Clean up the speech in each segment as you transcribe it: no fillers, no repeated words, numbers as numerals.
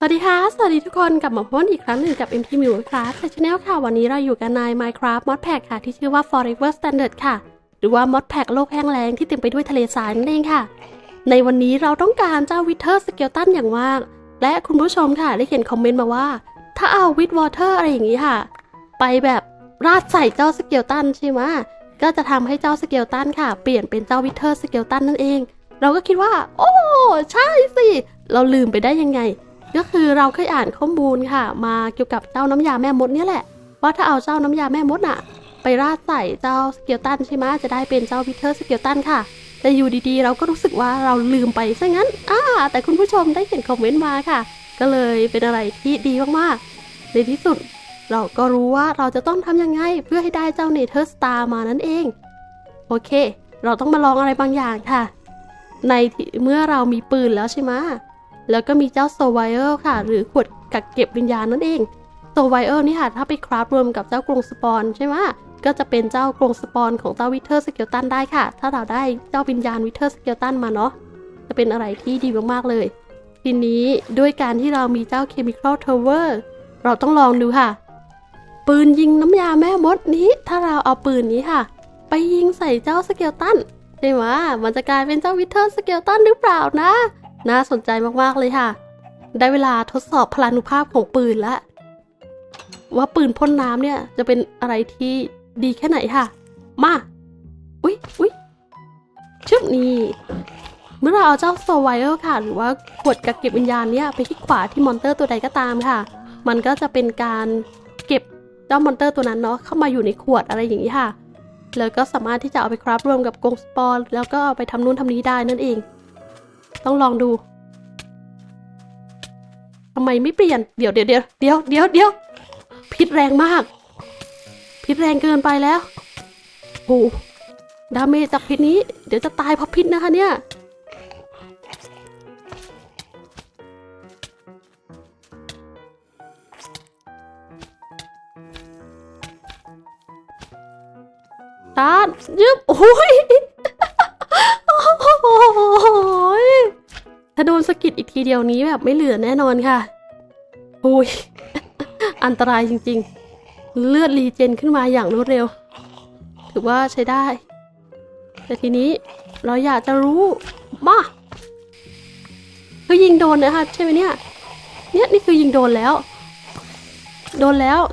สวัสดีค่ะสวัสดีทุกคนกลับมาพบอีกครั้งหนึ่งกับ MTM Minecraft Channel ค่ะวันนี้เราอยู่กันใน Minecraft Mod Pack ค่ะที่ชื่อว่า Forever Stranded ค่ะหรือว่า Mod Pack โลกแห้งแล้งที่เต็มไปด้วยทะเลทรายนั่นเองค่ะในวันนี้เราต้องการเจ้า Wither Skeleton อย่างมากและคุณผู้ชมค่ะได้เขียนคอมเมนต์มาว่าถ้าเอา Witch Water อะไรอย่างนี้ค่ะไปแบบราดใส่เจ้า Skeleton ใช่ไหมก็จะทำให้เจ้า Skeleton ค่ะเปลี่ยนเป็นเจ้า Wither Skeleton นั่นเองเราก็คิดว่าโอ้ใช่สิเราลืมไปได้ยังไงก็คือเราเคยอ่านข้อมูลค่ะมาเกี่ยวกับเจ้าน้ำยาแม่มดนี่แหละว่าถ้าเอาเจ้าน้ำยาแม่มดอะไปราดใส่เจ้าสเกลตันใช่ไหมจะได้เป็นเจ้าวิเทอร์สเกลตันค่ะแต่อยู่ดีๆเราก็รู้สึกว่าเราลืมไปซะงั้นแต่คุณผู้ชมได้เขียนคอมเมนต์มาค่ะก็เลยเป็นอะไรที่ดีมากๆในที่สุดเราก็รู้ว่าเราจะต้องทำยังไงเพื่อให้ได้เจ้าเนเธอร์สตาร์มานั่นเองโอเคเราต้องมาลองอะไรบางอย่างค่ะในเมื่อเรามีปืนแล้วใช่ไหมแล้วก็มีเจ้าโซลไวเออร์ค่ะหรือขวดกักเก็บวิญญาณนั่นเองโซลไวเออร์นี่ค่ะถ้าไปคราฟรวมกับเจ้ากรงสปอนใช่ไหมก็จะเป็นเจ้ากรงสปอนของเจ้าวิเทอร์สเกลตันได้ค่ะถ้าเราได้เจ้าวิญญาณวิเทอร์สเกลตันมาเนาะจะเป็นอะไรที่ดีมากๆเลยทีนี้ด้วยการที่เรามีเจ้าเคมีคอลเทเวอร์เราต้องลองดูค่ะปืนยิงน้ำยาแม่มดนี้ถ้าเราเอาปืนนี้ค่ะไปยิงใส่เจ้าสเกลตันใช่ไหมมันจะกลายเป็นเจ้าวิเทอร์สเกลตันหรือเปล่านะน่าสนใจมากๆเลยค่ะได้เวลาทดสอบพลานุภาพของปืนแล้วว่าปืนพ่นน้ำเนี่ยจะเป็นอะไรที่ดีแค่ไหนค่ะมาอุ๊ยชุดนี้เมื่อเราเอาเจ้าโซลไวเออร์ค่ะหรือว่าขวดกักเก็บวิญญาณเนี่ยไปที่ขวาที่มอนเตอร์ตัวใดก็ตามค่ะมันก็จะเป็นการเก็บเจ้ามอนเตอร์ตัวนั้นเนาะเข้ามาอยู่ในขวดอะไรอย่างนี้ค่ะแล้วก็สามารถที่จะเอาไปคราฟรวมกับกรงสปอนแล้วก็เอาไปทำนู่นทำนี้ได้นั่นเองต้องลองดูทำไมไม่เปลี่ยนเดี๋ยวพิษแรงมากพิษแรงเกินไปแล้วโอ้ดาเมจจากพิษนี้เดี๋ยวจะตายเพราะพิษนะคะเนี่ยตายึบโอ้ยถ้าโดนสะกิดอีกทีเดียวนี้แบบไม่เหลือแน่นอนค่ะโอ้ย อันตรายจริงๆเลือดรีเจนขึ้นมาอย่างรวดเร็วถือว่าใช้ได้แต่ทีนี้เราอยากจะรู้มาคือยิงโดนนะคะใช่ไหมเนี่ยนี่คือยิงโดนแล้ว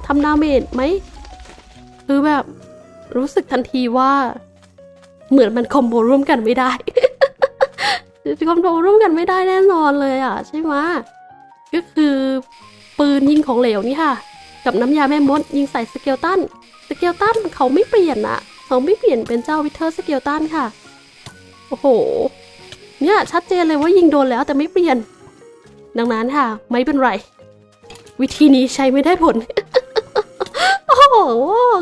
ทำดาเมจไหมคือแบบรู้สึกทันทีว่าเหมือนมันคอมโบร่วมกันไม่ได้คอมโบร่วมกันไม่ได้แน่นอนเลยอ่ะใช่ไหมก็คือปืนยิงของเหลวนี่ค่ะกับน้ำยาแม่มดยิงใส่สเกลตันเขาไม่เปลี่ยนอ่ะเขาไม่เปลี่ยนเป็นเจ้าวิเทอร์สเกลตันค่ะโอ้โหเนี่ยชัดเจนเลยว่ายิงโดนแล้วแต่ไม่เปลี่ยนดังนั้นค่ะไม่เป็นไรวิธีนี้ใช้ไม่ได้ผล โอ้โห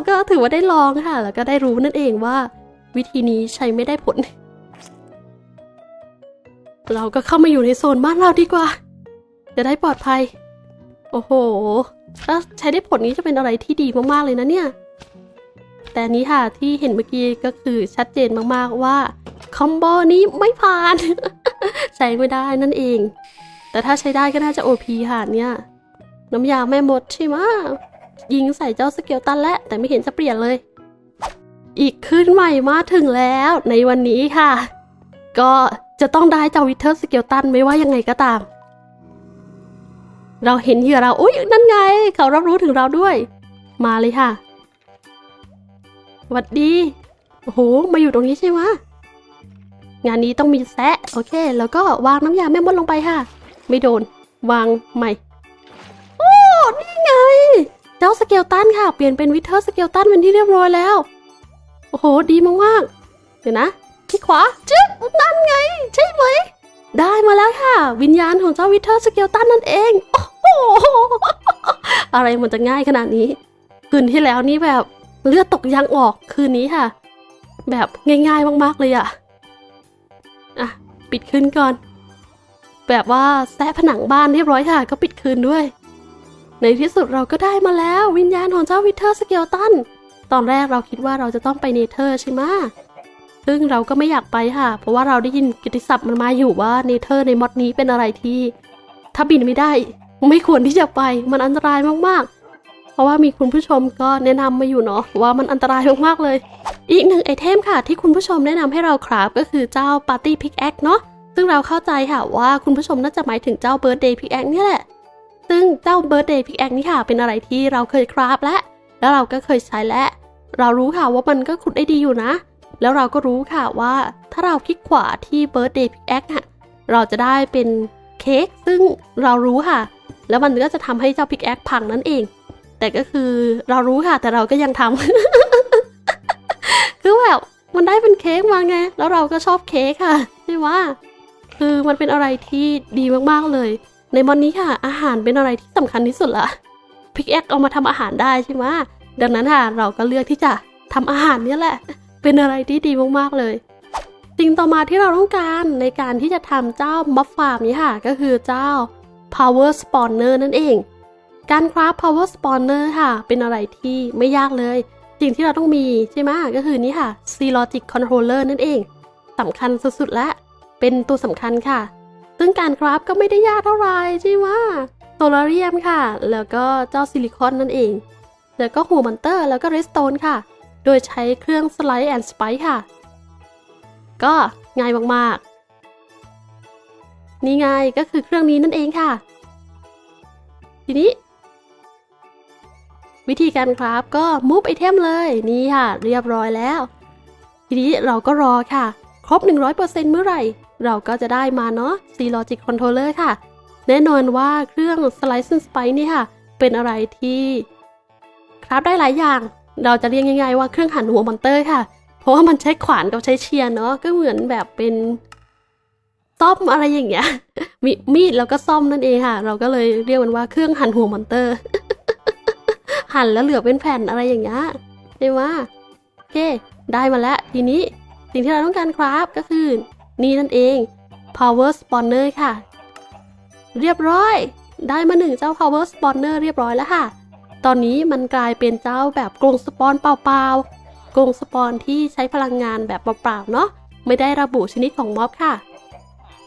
ก็ถือว่าได้ลองค่ะแล้วก็ได้รู้นั่นเองว่าวิธีนี้ใช้ไม่ได้ผลเราก็เข้ามาอยู่ในโซนบ้านเราดีกว่าจะได้ปลอดภัยโอ้โหถ้าใช้ได้ผลนี้จะเป็นอะไรที่ดีมากๆเลยนะเนี่ยแต่นี้ค่ะที่เห็นเมื่อกี้ก็คือชัดเจนมากๆว่าคอมโบนี้ไม่ผ่าน ใช้ไม่ได้นั่นเองแต่ถ้าใช้ได้ก็น่าจะ OP ค่ะเนี่ยน้ำยาแม่มดใช่ไหมยิงใส่เจ้าสเกลตันและแต่ไม่เห็นจะเปลี่ยนเลยอีกขึ้นใหม่มาถึงแล้วในวันนี้ค่ะก็จะต้องได้เจ้าวิเทอร์สเกลตันไม่ว่ายังไงก็ตามเราเห็นเหยื่อเราอุ๊ยนั่นไงเขารับรู้ถึงเราด้วยมาเลยค่ะสวัสดีโอ้โหมาอยู่ตรงนี้ใช่ไหมงานนี้ต้องมีแซะโอเคแล้วก็วางน้ำยาแม่มดลงไปค่ะไม่โดนวางใหม่โอ้นี่ไงเจ้าสเกลตันค่ะเปลี่ยนเป็นวิเทอร์สเกลตันเป็นที่เรียบร้อยแล้วโอ้โหดีมากๆเดี๋ยวนะที่ขวาจึ๊บนั่นไงใช่ไหมได้มาแล้วค่ะวิญญาณของเจ้าวิเทอร์สเกลตันนั่นเองโอ้โหอะไรมันจะง่ายขนาดนี้คืนที่แล้วนี่แบบเลือดตกยางออกคืนนี้ค่ะแบบง่ายๆมากๆเลยอะปิดคืนก่อนแบบว่าแซะผนังบ้านเรียบร้อยค่ะก็ปิดคืนด้วยในที่สุดเราก็ได้มาแล้ววิญญาณของเจ้าวิเทอร์สเกลตันตอนแรกเราคิดว่าเราจะต้องไปเนเธอร์ใช่ไหมซึ่งเราก็ไม่อยากไปค่ะเพราะว่าเราได้ยินกิตติศัพท์มันมาอยู่ว่าเนเธอร์ในมอดนี้เป็นอะไรที่ถ้าบินไม่ได้ ไม่ควรที่จะไปมันอันตรายมากๆเพราะว่ามีคุณผู้ชมก็แนะนำมาอยู่เนาะว่ามันอันตรายมากๆเลยอีกหนึ่งไอเทมค่ะที่คุณผู้ชมแนะนำให้เราคราฟก็คือเจ้าปาร์ตี้พิกแอคเนาะซึ่งเราเข้าใจค่ะว่าคุณผู้ชมน่าจะหมายถึงเจ้าเบิร์ธเดย์พิกแอคนี่แหละซึ่งเจ้าเบิร์ธเดย์พิกแอคนี่ค่ะเป็นอะไรที่เราเคยคราฟแล้วเราก็เคยใช้และเรารู้ค่ะว่ามันก็ขุดได้ดีอยู่นะแล้วเราก็รู้ค่ะว่าถ้าเราคลิกขวาที่ Birthday Pickaxe ค่ะเราจะได้เป็นเค้กซึ่งเรารู้ค่ะแล้วมันก็จะทำให้เจ้า Pickaxe พังนั่นเองแต่ก็คือเรารู้ค่ะแต่เราก็ยังทำ คือแบบมันได้เป็นเค้กมาไงแล้วเราก็ชอบเค้กค่ะใช่ว่าคือมันเป็นอะไรที่ดีมากๆเลยในมอนนี้ค่ะอาหารเป็นอะไรที่สำคัญที่สุดละPickaxe เอามาทำอาหารได้ใช่ไหมดังนั้นค่ะเราก็เลือกที่จะทำอาหารนี่แหละเป็นอะไรที่ดีมากๆเลยสิ่งต่อมาที่เราต้องการในการที่จะทำเจ้ามัฟฟาร์มนี้ค่ะก็คือเจ้า Power Spawner นั่นเองการคราฟ Power Spawner ค่ะเป็นอะไรที่ไม่ยากเลยสิ่งที่เราต้องมีใช่ไหมก็คือนี้ค่ะ Circuit Controller นั่นเองสำคัญสุดๆและเป็นตัวสำคัญค่ะซึ่งการคราฟก็ไม่ได้ยากเท่าไหร่ใช่ไหมโซลาเรียมค่ะแล้วก็เจ้าซิลิคอนนั่นเองแล้วก็หัวมันเตอร์แล้วก็เรสโตนค่ะโดยใช้เครื่อง Slice and Spice ค่ะก็ง่ายมากๆนี่ไงก็คือเครื่องนี้นั่นเองค่ะทีนี้วิธีการคราฟก็มูฟไอเทมเลยนี่ค่ะเรียบร้อยแล้วทีนี้เราก็รอค่ะครบ 100% เมื่อไหร่เราก็จะได้มาเนาะ Circuit Controller ค่ะแน่นอนว่าเครื่อง Slice and Spice นี่ค่ะเป็นอะไรที่คราฟได้หลายอย่างเราจะเรียกง่ายๆว่าเครื่องหั่นหัวมอนเตอร์ค่ะเพราะว่ามันใช้ขวานกับใช้เชียร์เนาะก็เหมือนแบบเป็นซ่อมอะไรอย่างเงี้ยมีดแล้วก็ซ่อมนั่นเองค่ะเราก็เลยเรียกมันว่าเครื่องหั่นหัวมอนเตอร์ หั่นแล้วเหลือเป็นแผ่นอะไรอย่างเงี้ยใช่ไหมโอเคได้มาแล้วทีนี้สิ่งที่เราต้องการคราฟก็คือนี่นั่นเอง Power Spawner ค่ะเรียบร้อยได้มา1เจ้า Power Spawner เรียบร้อยแล้วค่ะตอนนี้มันกลายเป็นเจ้าแบบกรงสปอนเปล่าๆกรงสปอนที่ใช้พลังงานแบบเปล่าๆเนาะไม่ได้ระบุชนิดของม็อบค่ะ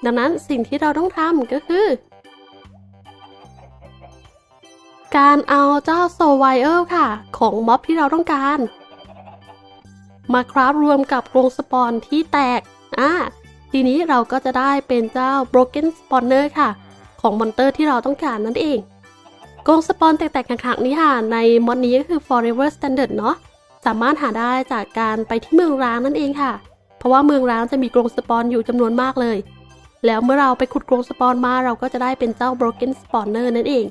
ดังนั้นสิ่งที่เราต้องทำก็คือการเอาเจ้าโซไวเออร์ค่ะของม็อบที่เราต้องการมาคราฟรวมกับกรงสปอนที่แตกทีนี้เราก็จะได้เป็นเจ้า broken spawner ค่ะของมอนเตอร์ที่เราต้องการนั่นเองกรงสปอนแตกๆขังๆนี้ค่ะในมอดนี้ก็คือ Forever Stranded เนาะสามารถหาได้จากการไปที่เมืองร้างนั่นเองค่ะเพราะว่าเมืองร้างจะมีกรงสปอนอยู่จำนวนมากเลยแล้วเมื่อเราไปขุดกรงสปอนมาเราก็จะได้เป็นเจ้า Broken Spawner นั่นเอง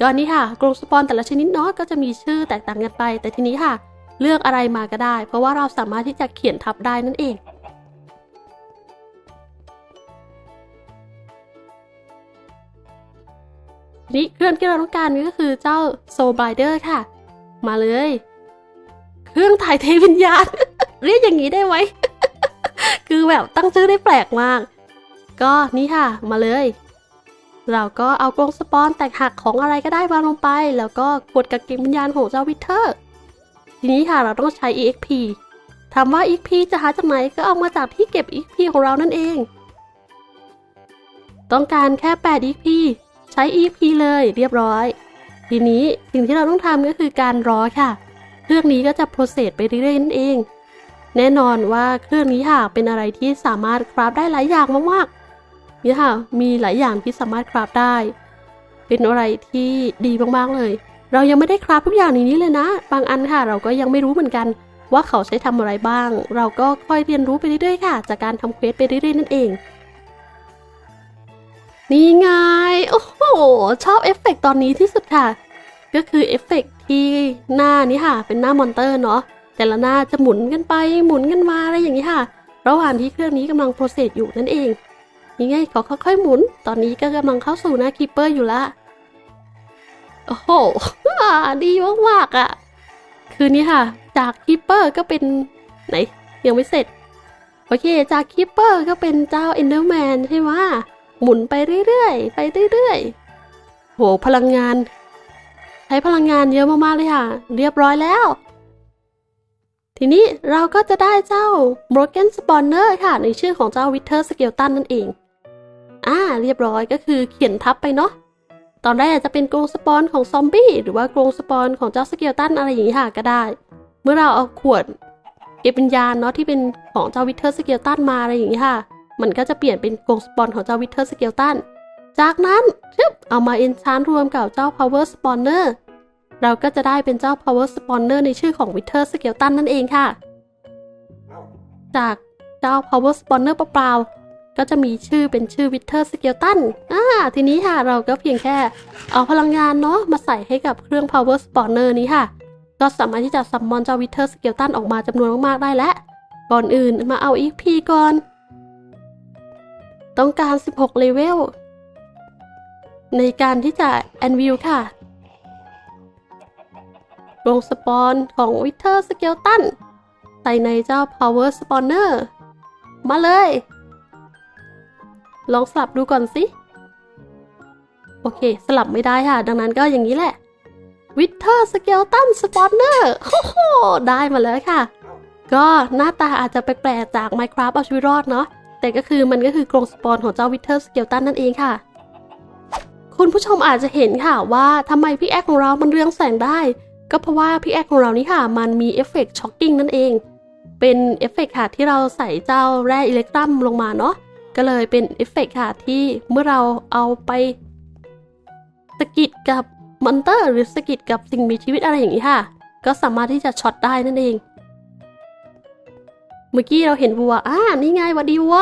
ก็นี่ค่ะกรงสปอนแต่ละชนิดเนาะก็จะมีชื่อแตกต่างกันไปแต่ทีนี้ค่ะเลือกอะไรมาก็ได้เพราะว่าเราสามารถที่จะเขียนทับได้นั่นเองนี่เครื่องที่เราต้องการก็คือเจ้า Soul Binder ค่ะมาเลยเครื่องถ่ายเทวิญญาณ เรียกอย่างนี้ได้ไหม คือแบบตั้งชื่อได้แปลกมากก็นี่ค่ะมาเลยเราก็เอากรงสปอนแตกหักของอะไรก็ได้วางลงไปแล้วก็กดกับเกมวิญญาณของเจ้าวิเทอร์ทีนี้ค่ะเราต้องใช้ exp ถามว่า exp จะหาจากไหนก็เอามาจากที่เก็บ exp ของเรานั่นเองต้องการแค่8 expใช้ EP เลยเรียบร้อยทีนี้สิ่งที่เราต้องทำก็คือการรอค่ะเครื่องนี้ก็จะโปรเซสไปเรื่อยๆนั่นเองแน่นอนว่าเครื่องนี้ค่ะเป็นอะไรที่สามารถคราฟได้หลายอย่างมากๆนี่ค่ะมีหลายอย่างที่สามารถคราฟได้เป็นอะไรที่ดีมากๆเลยเรายังไม่ได้คราฟทุกอย่างในนี้เลยนะบางอันค่ะเราก็ยังไม่รู้เหมือนกันว่าเขาใช้ทำอะไรบ้างเราก็ค่อยเรียนรู้ไปเรื่อยๆค่ะจากการทำเควสไปเรื่อยๆนั่นเองนี่ไงโอ้โหชอบเอฟเฟกต์ตอนนี้ที่สุดค่ะก็คือเอฟเฟกต์ที่หน้านี้ค่ะเป็นหน้ามอนเตอร์เนาะแต่ละหน้าจะหมุนกันไปหมุนกันมาอะไรอย่างนี้ค่ะระหว่างที่เครื่องนี้กำลังโปรเซสอยู่นั่นเองนี่ไงเขาค่อยๆหมุนตอนนี้ก็กำลังเข้าสู่หน้าคีปเปอร์อยู่ละโอ้โหดีมากๆอ่ะคือนี่ค่ะจากคีปเปอร์ก็เป็นไหนยังไม่เสร็จโอเคจากคีปเปอร์ก็เป็นเจ้าเอนเดอร์แมนใช่ไหมหมุนไปเรื่อยๆไปเรื่อยๆโหพลังงานใช้พลังงานเยอะมากๆเลยค่ะเรียบร้อยแล้วทีนี้เราก็จะได้เจ้า Broken Spawner ค่ะในชื่อของเจ้า Wither Skeleton นั่นเองเรียบร้อยก็คือเขียนทับไปเนาะ ตอนแรกจะเป็นกรงสปอนของซอมบี้หรือว่ากรงสปอนของเจ้าสเกลตันอะไรอย่างนี้ค่ะก็ได้เมื่อเราเอาขวดเก็บวิญญาณเนาะที่เป็นของเจ้าวิเทอร์สเกลตันมาอะไรอย่างนี้ค่ะมันก็จะเปลี่ยนเป็นกรงสปอนของเจ้าวิเทอร์สเกลตันจากนั้นเอามาเอนชานรวมกับเจ้า Power Spawner เราก็จะได้เป็นเจ้า Power Spawner ในชื่อของ Wither Skeleton นั่นเองค่ะจากเจ้า Power Spawner เปล่าๆก็จะมีชื่อเป็นชื่อ Wither Skeleton ทีนี้ค่ะเราก็เพียงแค่เอาพลังงานเนาะมาใส่ให้กับเครื่อง Power Spawner นี้ค่ะก็สามารถที่จะซัมมอนเจ้า Wither Skeleton ออกมาจำนวนมากๆได้แล้วก่อนอื่นมาเอา XP ก่อนต้องการ16เลเวลในการที่จะแอนวิลค่ะลงสปอนของวิเทอร์สเกลตันใส่ในเจ้า Power Spawner มาเลยลองสลับดูก่อนสิโอเคสลับไม่ได้ค่ะดังนั้นก็อย่างนี้แหละวิเทอร์สเกลตันสปอนเนอร์โอ้โหได้มาแล้วค่ะก็หน้าตาอาจจะแปลกๆจาก Minecraft เอาชีวิตรอดเนาะแต่ก็คือมันก็คือกรงสปอนของเจ้าวิเทอร์สเกลตันนั่นเองค่ะคุณผู้ชมอาจจะเห็นค่ะว่าทำไมพี่แอคของเรามันเรืองแสงได้ก็เพราะว่าพี่แอคของเรานี่ค่ะมันมีเอฟเฟกต์ช็อกกิ้งนั่นเองเป็นเอฟเฟกต์ค่ะที่เราใส่เจ้าแร่อิเล็กตรัมลงมาเนาะก็เลยเป็นเอฟเฟกต์ค่ะที่เมื่อเราเอาไปสะกิดกับมอนเตอร์หรือสะกิดกับสิ่งมีชีวิตอะไรอย่างนี้ค่ะก็สามารถที่จะช็อตได้นั่นเองเมื่อกี้เราเห็นวัวนี่ไงวัดดีวัว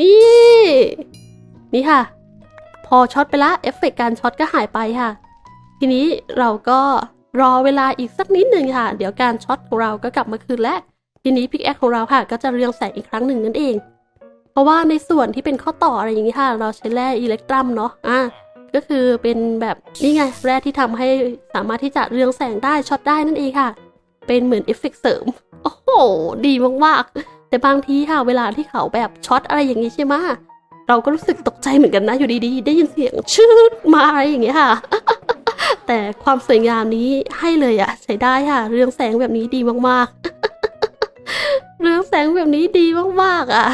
นี่ค่ะพอช็อตไปละเอฟเฟกต์การช็อตก็หายไปค่ะทีนี้เราก็รอเวลาอีกสักนิดหนึ่งค่ะเดี๋ยวการช็อตของเราก็กลับมาคืนและทีนี้พิกแอคของเราค่ะก็จะเรืองแสงอีกครั้งหนึ่งนั่นเองเพราะว่าในส่วนที่เป็นข้อต่ออะไรอย่างนี้ค่ะเราใช้แร่อิเล็กตรัมเนาะก็คือเป็นแบบนี่ไงแร่ที่ทำให้สามารถที่จะเรืองแสงได้ช็อตได้นั่นเองค่ะเป็นเหมือนเอฟเฟกต์เสริมโอ้โหดีมากๆแต่บางทีค่ะเวลาที่เขาแบบช็อตอะไรอย่างนี้ใช่ไหมเราก็รู้สึกตกใจเหมือนกันนะอยู่ดีๆได้ยินเสียงชืดมาอะไรอย่างเงี้ยค่ะแต่ความสวยงามนี้ให้เลยอะใช้ได้ค่ะเรื่องแสงแบบนี้ดีมากๆเรื่องแสงแบบนี้ดีมากๆอะ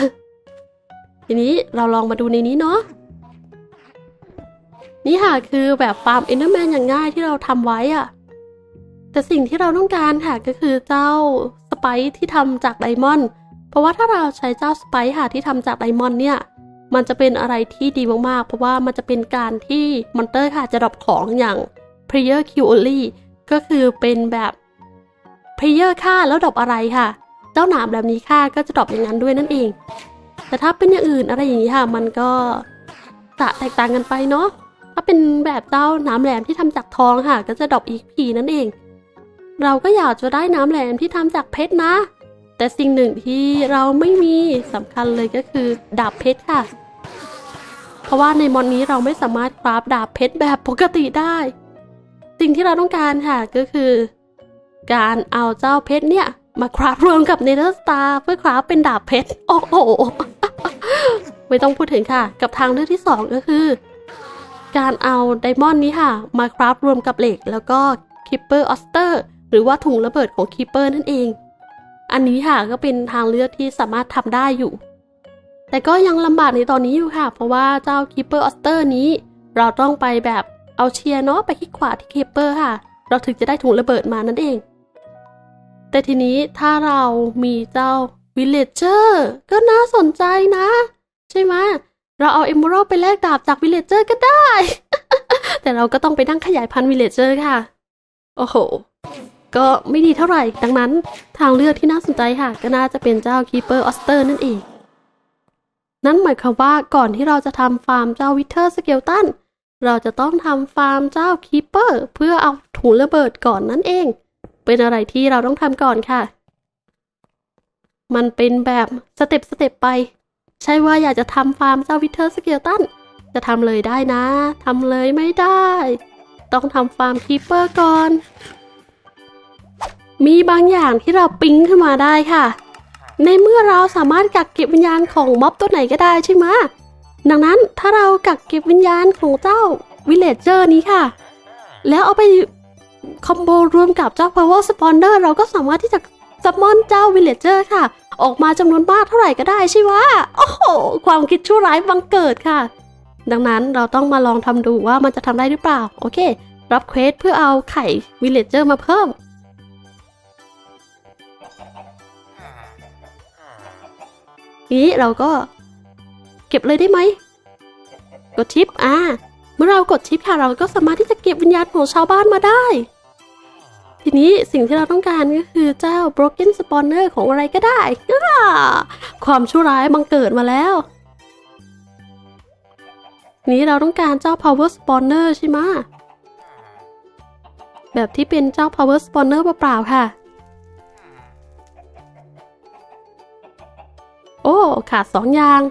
ทีนี้เราลองมาดูในนี้เนาะนี่ค่ะคือแบบฟาร์มเอนเดอร์แมนอย่างง่ายที่เราทำไว้อะแต่สิ่งที่เราต้องการค่ะก็คือเจ้าสไปซ์ที่ทำจากไดมอนด์เพราะว่าถ้าเราใช้เจ้าสไปซ์ค่ะที่ทำจากไดมอนด์เนี่ยมันจะเป็นอะไรที่ดีมากๆเพราะว่ามันจะเป็นการที่มอนเตอร์ค่ะจะดรอปของอย่าง Player Kill Only ก็คือเป็นแบบ Player ฆ่าแล้วดรอปอะไรค่ะเจ้าหนามแบบนี้ฆ่าก็จะดรอปอย่างนั้นด้วยนั่นเองแต่ถ้าเป็นอย่างอื่นอะไรอย่างนี้ค่ะมันก็จะแตกต่างกันไปเนาะถ้าเป็นแบบเจ้าหนามแหลมที่ทำจากทองค่ะก็จะดรอปอีกพีนั่นเองเราก็อยากจะได้หนามแหลมที่ทำจากเพชรนะแต่สิ่งหนึ่งที่เราไม่มีสำคัญเลยก็คือดาบเพชรค่ะเพราะว่าในมอนนี้เราไม่สามารถคราฟดาบเพชรแบบปกติได้สิ่งที่เราต้องการค่ะก็คือการเอาเจ้าเพชรเนี่ยมาคราฟรวมกับเนเธอร์สตาร์เพื่อคราฟเป็นดาบเพชรโอ้โหไม่ต้องพูดถึงค่ะกับทางเลือกที่2ก็คือการเอาไดมอนด์นี้ค่ะมาคราฟรวมกับเหล็กแล้วก็คิปเปอร์ออสเตอร์หรือว่าถุงระเบิดของคิปเปอร์นั่นเองอันนี้ค่ะก็เป็นทางเลือกที่สามารถทำได้อยู่แต่ก็ยังลำบากในตอนนี้อยู่ค่ะเพราะว่าเจ้าคิปเปอร์ออสเตอร์นี้เราต้องไปแบบเอาเชียร์เนาะไปคลิกขวาที่คิปเปอร์ค่ะเราถึงจะได้ถุงระเบิดมานั่นเองแต่ทีนี้ถ้าเรามีเจ้าวิลเลจเจอร์ก็น่าสนใจนะใช่ไหมเราเอาเอมเมอรัลไปแลกดาบจากวิลเลจเจอร์ก็ได้ แต่เราก็ต้องไปนั่งขยายพันธุ์วิลเลจเจอร์ค่ะโอ้โหก็ไม่ดีเท่าไหร่ดังนั้นทางเลือกที่น่าสนใจค่ะก็น่าจะเป็นเจ้าคีเปอร์ออสเตอร์นั่นเองนั่นหมายความว่าก่อนที่เราจะทำฟาร์มเจ้าวิเทอร์สเกลตันเราจะต้องทำฟาร์มเจ้าคีเปอร์เพื่อเอาถุงระเบิดก่อนนั่นเองเป็นอะไรที่เราต้องทำก่อนค่ะมันเป็นแบบสเต็ปไปใช่ว่าอยากจะทำฟาร์มเจ้าวิเทอร์สเกลตันจะทำเลยได้นะทำเลยไม่ได้ต้องทำฟาร์มคีเปอร์ก่อนมีบางอย่างที่เราปิ๊งขึ้นมาได้ค่ะในเมื่อเราสามารถกักเก็บวิญญาณของม็อบตัวไหนก็ได้ใช่ไหมดังนั้นถ้าเรากักเก็บวิญญาณของเจ้าวิลเลจเจอร์นี้ค่ะแล้วเอาไปคอมโบรวมกับเจ้า Power Spawner เราก็สามารถที่จะซัมมอนเจ้าวิลเลจเจอร์ค่ะออกมาจำนวนมากเท่าไหร่ก็ได้ใช่ไหมโอ้โหความคิดชั่วร้ายบังเกิดค่ะ ดังนั้นเราต้องมาลองทำดูว่ามันจะทำได้หรือเปล่าโอเครับเควสเพื่อเอาไข่วิลเลจเจอร์มาเพิ่มนี้เราก็เก็บเลยได้ไหมกดชิปเมื่อเรากดชิปค่ะเราก็สามารถที่จะเก็บวิญญาณของชาวบ้านมาได้ทีนี้สิ่งที่เราต้องการก็คือเจ้า broken spawner ของอะไรก็ได้ความชั่วร้ายบังเกิดมาแล้วนี้เราต้องการเจ้า power spawner ใช่ไหมแบบที่เป็นเจ้า power spawner เปล่าๆค่ะโอ้ขาด2อย่าง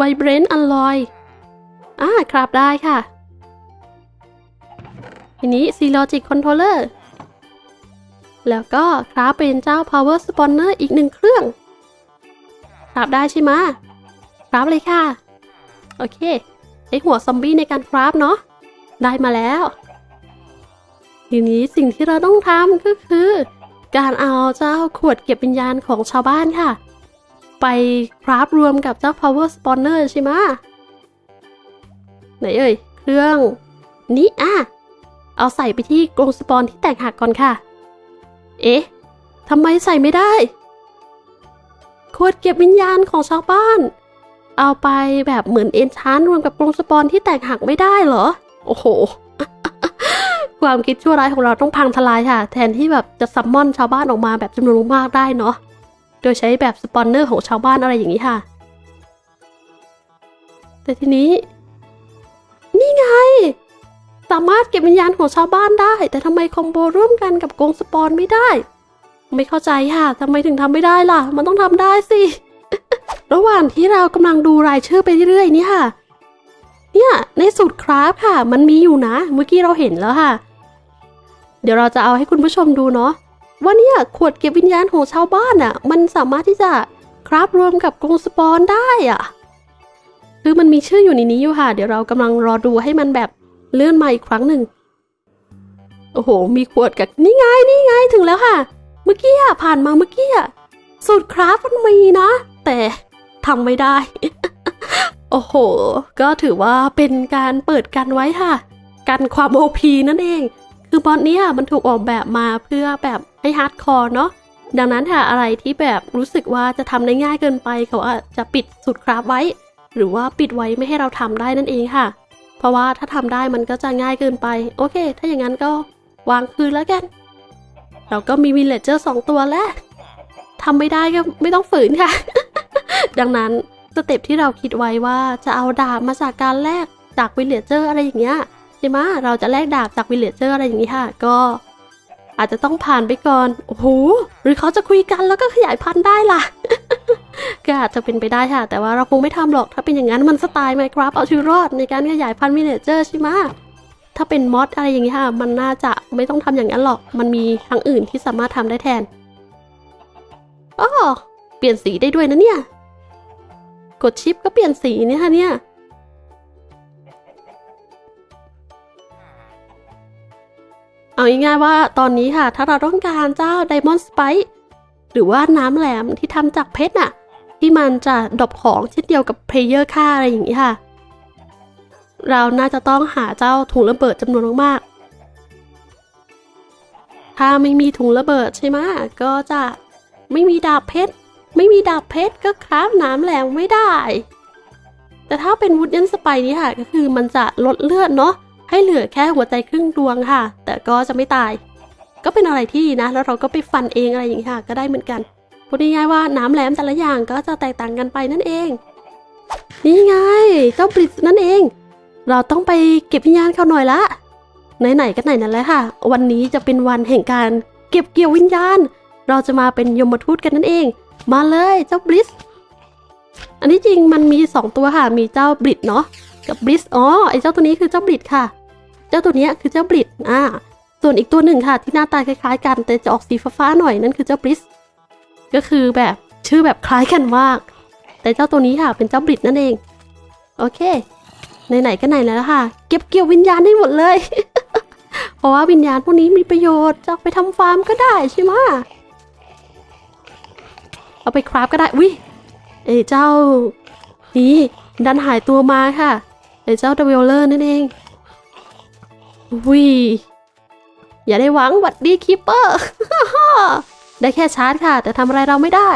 Vibrant Alloy ครับได้ค่ะทีนี้ Circuit Controller แล้วก็ครับเป็นเจ้า Power Spawner อีก1เครื่องครับได้ใช่ไหมครับเลยค่ะโอเคใช้หัวซอมบี้ในการครับเนาะได้มาแล้วทีนี้สิ่งที่เราต้องทำก็คือการเอาเจ้าขวดเก็บวิญญาณของชาวบ้านค่ะไปคราฟรวมกับเจ้า power spawner ใช่ไหมไหนเอ่ยเครื่องนี้เอาใส่ไปที่กรงสปอนที่แตกหักก่อนค่ะเอ๊ะทำไมใส่ไม่ได้ขวดเก็บวิญญาณของชาวบ้านเอาไปแบบเหมือนเอนชานรวมกับกรงสปอนที่แตกหักไม่ได้เหรอโอ้โหความคิดชั่วร้ายของเราต้องพังทลายค่ะแทนที่แบบจะซัมมอนชาวบ้านออกมาแบบจำนวนมากได้เนาะโดยใช้แบบสปอนเนอร์ของชาวบ้านอะไรอย่างนี้ค่ะแต่ทีนี้นี่ไงสามารถเก็บวิญญาณของชาวบ้านได้แต่ทำไมคอมโบร่วมกันกับกรงสปอนไม่ได้ไม่เข้าใจค่ะทำไมถึงทำไม่ได้ล่ะมันต้องทำได้สิ ระหว่างที่เรากำลังดูรายชื่อไปเรื่อยๆนี่ค่ะเนี่ยในสูตรคราฟค่ะมันมีอยู่นะเมื่อกี้เราเห็นแล้วค่ะเดี๋ยวเราจะเอาให้คุณผู้ชมดูเนาะว่าเนี่ยขวดเก็บวิญญาณของชาวบ้านอ่ะมันสามารถที่จะคราฟรวมกับกรงสปอนได้อ่ะคือมันมีชื่ออยู่ในนี้อยู่ค่ะเดี๋ยวเรากำลังรอดูให้มันแบบเลื่อนมาอีกครั้งหนึ่งโอ้โหมีขวดกับนี่ไงนี่ไงถึงแล้วค่ะเมื่อกี้ผ่านมาเมื่อกี้สูตรคราฟมันมีนะแต่ทำไม่ได้ โอ้โหก็ถือว่าเป็นการเปิดกันไว้ค่ะกันความโอพีนั่นเองคือบอสเนี่ยมันถูกออกแบบมาเพื่อแบบให้ฮาร์ดคอร์เนาะดังนั้นค่ะอะไรที่แบบรู้สึกว่าจะทำได้ง่ายเกินไปเขาอาจจะปิดสูตรคราฟไว้หรือว่าปิดไว้ไม่ให้เราทำได้นั่นเองค่ะเพราะว่าถ้าทำได้มันก็จะง่ายเกินไปโอเคถ้าอย่างนั้นก็วางคืนแล้วกันเราก็มีวิลเลจเจอร์2ตัวแล้วทำไม่ได้ก็ไม่ต้องฝืนค่ะ ดังนั้นสเต็ปที่เราคิดไว้ว่าจะเอาดาบมาจากการแลกจากวิลเลจเจอร์อะไรอย่างเงี้ยใช่ไหมเราจะแลกดาบจากวิลเลจเจอร์อะไรอย่างนี้ค่ะก็อาจจะต้องผ่านไปก่อนโอ้โหหรือเขาจะคุยกันแล้วก็ขยายพันธุ์ได้ล่ะ ก็อาจจะเป็นไปได้ค่ะแต่ว่าเราคงไม่ทำหรอกถ้าเป็นอย่างนั้นมันสไตล์ Minecraft เอาชีวิตรอดในการขยายพันธุ์วิลเลจเจอร์ใช่ไหมถ้าเป็นมอดอะไรอย่างนี้ค่ะมันน่าจะไม่ต้องทำอย่างนั้นหรอกมันมีทางอื่นที่สามารถทำได้แทนอ๋อเปลี่ยนสีได้ด้วยนะเนี่ยกดชิปก็เปลี่ยนสีนี่ค่ะเนี่ยเอาง่ายๆว่าตอนนี้ค่ะถ้าเราต้องการเจ้า Diamond Spice หรือว่าน้ำแหลมที่ทำจากเพชรน่ะที่มันจะดรอปของเช่นเดียวกับเพลเยอร์ค่าอะไรอย่างนี้ค่ะเราน่าจะต้องหาเจ้าถุงระเบิดจำนวนมากๆถ้าไม่มีถุงระเบิดใช่ไหมก็จะไม่มีดาบเพชรไม่มีดาบเพชรก็คราฟน้ำแหลมไม่ได้แต่ถ้าเป็นวูดเดนสไปนี้ค่ะก็คือมันจะลดเลือดเนาะให้เหลือแค่หัวใจครึ่งดวงค่ะแต่ก็จะไม่ตายก็เป็นอะไรที่นะแล้วเราก็ไปฟันเองอะไรอย่างนี้ค่ะก็ได้เหมือนกันพูดง่ายๆว่าน้ำแหลมแต่ละอย่างก็จะแตกต่างกันไปนั่นเองนี่ไงเจ้าปริศนั่นเองเราต้องไปเก็บวิญญาณเขาหน่อยละไหนๆก็ไหนนั่นแหละค่ะวันนี้จะเป็นวันแห่งการเก็บเกี่ยววิญญาณเราจะมาเป็นยมทูตกันนั่นเองมาเลยเจ้าบลิสอันนี้จริงมันมี2ตัวค่ะมีเจ้าบลิสเนาะกับบลิสอ๋อไอเจ้าตัวนี้คือเจ้าบลิสค่ะเจ้าตัวนี้คือเจ้าบลิสส่วนอีกตัวหนึ่งค่ะที่หน้าตาคล้ายๆกันแต่จะออกสีฟ้าๆหน่อยนั่นคือเจ้าบลิสก็คือแบบชื่อแบบคล้ายกันมากแต่เจ้าตัวนี้ค่ะเป็นเจ้าบลิสนั่นเองโอเคไหนๆก็ไหนแล้วค่ะเก็บเกี่ยววิญญาณได้หมดเลย เพราะว่าวิญญาณพวกนี้มีประโยชน์จะไปทำฟาร์มก็ได้ใช่ไหมเอาไปคราฟก็ได้วิ ไอ้เจ้านี่ดันหายตัวมาค่ะไอ้เจ้าเดวิลเลอร์นั่นเองวิอย่าได้หวังหวัดดีคีปเปอร์ ได้แค่ชาร์จค่ะแต่ทำอะไรเราไม่ได้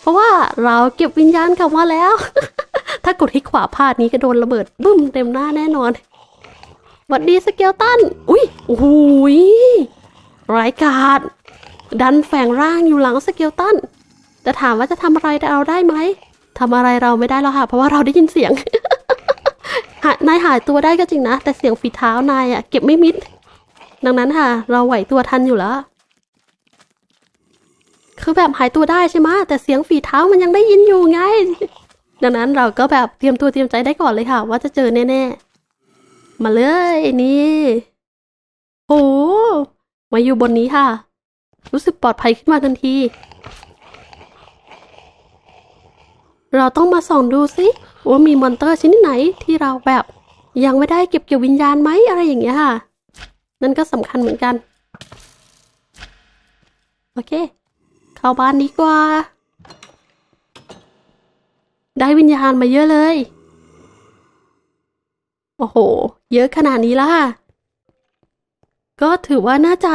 เพราะว่าเราเก็บวิญญาณกลับมาแล้ว ถ้ากดที่ขวาพลาดนี้ก็โดนระเบิดบึ้มเต็มหน้าแน่นอนหวัดดีสเกลตันอุ้ยโอ้โหร้ายกาจดันแฝงร่างอยู่หลังสเกลตันแต่ถามว่าจะทำอะไรเราได้ไหมทำอะไรเราไม่ได้แล้วค่ะเพราะว่าเราได้ยินเสียง นายหายตัวได้ก็จริงนะแต่เสียงฝีเท้านายอะเก็บไม่มิดดังนั้นค่ะเราไหวตัวทันอยู่แล้วคือแบบหายตัวได้ใช่ไหมแต่เสียงฝีเท้ามันยังได้ยินอยู่ไงดังนั้นเราก็แบบเตรียมตัวเตรียมใจได้ก่อนเลยค่ะว่าจะเจอแน่ๆมาเลยนี่โหมาอยู่บนนี้ค่ะรู้สึกปลอดภัยขึ้นมาทันทีเราต้องมาส่องดูสิว่ามีมอนเตอร์ชนิดไหนที่เราแบบยังไม่ได้เก็บเกี่ยววิญญาณไหมอะไรอย่างเงี้ยค่ะนั่นก็สำคัญเหมือนกันโอเคเข้าบ้านดีกว่าได้วิญญาณมาเยอะเลยโอ้โหเยอะขนาดนี้ล่ะก็ถือว่าน่าจะ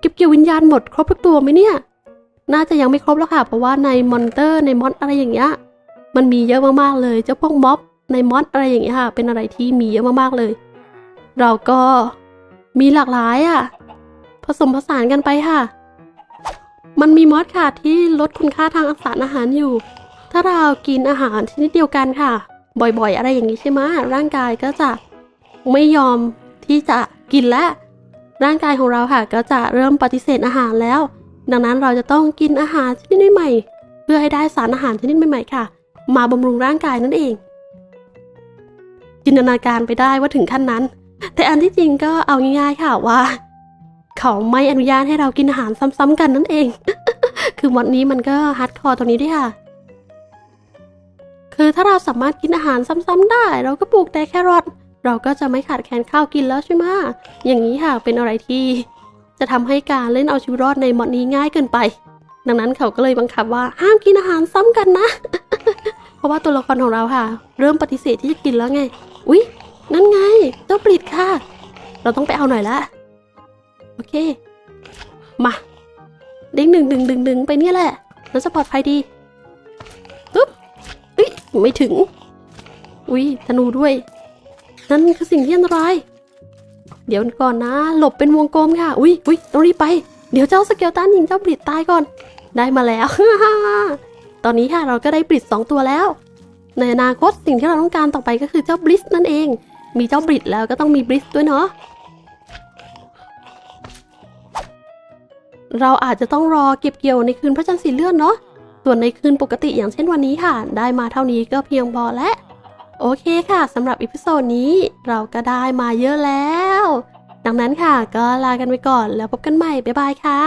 เก็บเกี่ยววิญญาณหมดครบทุกตัวไหมเนี่ยน่าจะยังไม่ครบแล้วค่ะเพราะว่าในมอนเตอร์ในมอนอะไรอย่างเงี้ยมันมีเยอะมากๆเลยเจ้าพวกม็อบในมอนอะไรอย่างเงี้ยค่ะเป็นอะไรที่มีเยอะมากๆเลยเราก็มีหลากหลายอ่ะผสมผสานกันไปค่ะมันมีมอสค่ะที่ลดคุณค่าทางสารอาหารอยู่ถ้าเรากินอาหารชนิดเดียวกันค่ะบ่อยๆอะไรอย่างนี้ใช่ไหมร่างกายก็จะไม่ยอมที่จะกินและร่างกายของเราค่ะก็จะเริ่มปฏิเสธอาหารแล้วดังนั้นเราจะต้องกินอาหารชนิดใหม่เพื่อให้ได้สารอาหารชนิดใหม่ๆค่ะมาบำรุงร่างกายนั่นเองจินตนาการไปได้ว่าถึงขั้นนั้นแต่อันที่จริงก็เอาง่ายๆค่ะว่าเขาไม่อนุญาตให้เรากินอาหารซ้ำๆกันนั่นเอง คือวันนี้มันก็ฮาร์ดคอร์ตรงนี้ด้วยค่ะคือถ้าเราสามารถกินอาหารซ้ำๆได้เราก็ปลูกแต่แครอทเราก็จะไม่ขาดแคลนข้าวกินแล้วใช่ไหมอย่างนี้ค่ะเป็นอะไรที่จะทำให้การเล่นเอาชีวิตรอดในมอดนี้ง่ายเกินไปดังนั้นเขาก็เลยบังคับว่าห้ามกินอาหารซ้ำกันนะ เพราะว่าตัวละครของเราค่ะเริ่มปฏิเสธที่จะกินแล้วไงอุ๊ยนั่นไงเจ้าปลิดค่ะเราต้องไปเอาหน่อยละโอเคมาเด้งดึงไปเนี่ยแหละแล้วจะปลอดภัยดีตุ๊บอุ๊ยไม่ถึงอุ๊ยธนูด้วยนั่นคือสิ่งที่อันตรายเดี๋ยวก่อนนะหลบเป็นวงกลมค่ะอุ๊ยอุ๊ยต้องรีบไปเดี๋ยวเจ้าสเกลตันยิงเจ้าปลิดตายก่อนได้มาแล้ว ตอนนี้ค่ะเราก็ได้ปลิด2ตัวแล้วในอนาคตสิ่งที่เราต้องการต่อไปก็คือเจ้าบลิสนั่นเองมีเจ้าบลิสแล้วก็ต้องมีบลิสด้วยเนาะเราอาจจะต้องรอเก็บเกี่ยวในคืนพระจันทร์สีเลือดเนาะส่วนในคืนปกติอย่างเช่นวันนี้ค่ะได้มาเท่านี้ก็เพียงพอและโอเคค่ะสำหรับอีพิโซดนี้เราก็ได้มาเยอะแล้วดังนั้นค่ะก็ลากันไปก่อนแล้วพบกันใหม่บ๊ายบายค่ะ